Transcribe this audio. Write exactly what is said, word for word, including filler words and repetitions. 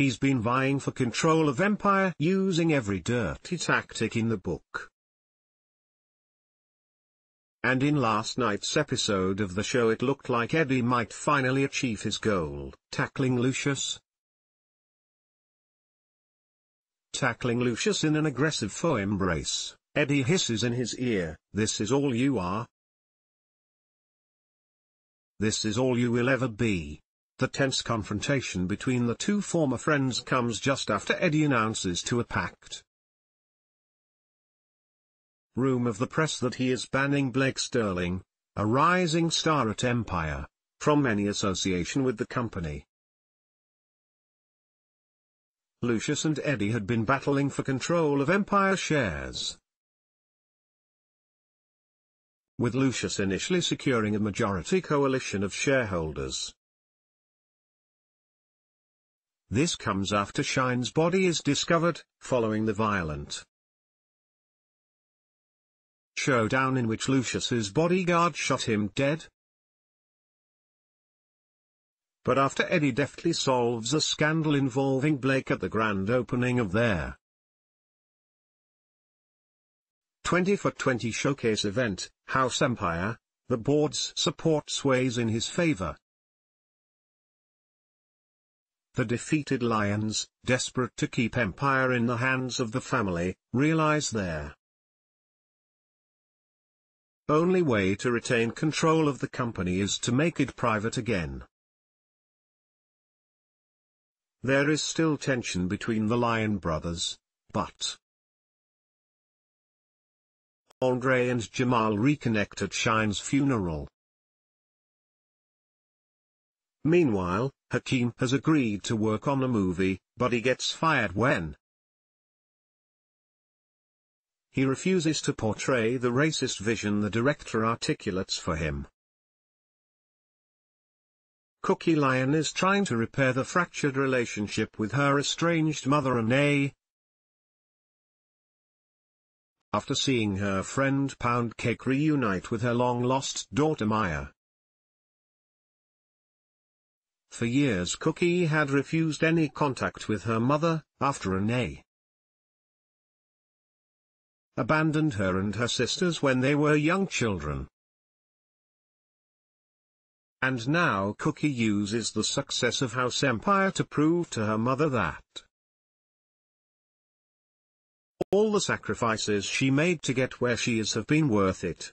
He's been vying for control of Empire using every dirty tactic in the book. And in last night's episode of the show it looked like Eddie might finally achieve his goal, tackling Lucious. Tackling Lucious in an aggressive foe embrace, Eddie hisses in his ear, "This is all you are. This is all you will ever be." The tense confrontation between the two former friends comes just after Eddie announces to a packed room of the press that he is banning Blake Sterling, a rising star at Empire, from any association with the company. Lucious and Eddie had been battling for control of Empire shares, with Lucious initially securing a majority coalition of shareholders. This comes after Shine's body is discovered, following the violent showdown in which Lucius's bodyguard shot him dead. But after Eddie deftly solves a scandal involving Blake at the grand opening of their twenty for twenty showcase event, House Empire, the board's support sways in his favor. The defeated Lions, desperate to keep Empire in the hands of the family, realize their only way to retain control of the company is to make it private again. There is still tension between the Lion brothers, but Andre and Jamal reconnect at Shine's funeral. Meanwhile, Hakeem has agreed to work on a movie, but he gets fired when he refuses to portray the racist vision the director articulates for him. Cookie Lion is trying to repair the fractured relationship with her estranged mother Renee, after seeing her friend Pound Cake reunite with her long-lost daughter Maya. For years Cookie had refused any contact with her mother, after Renee abandoned her and her sisters when they were young children. And now Cookie uses the success of House Empire to prove to her mother that all the sacrifices she made to get where she is have been worth it.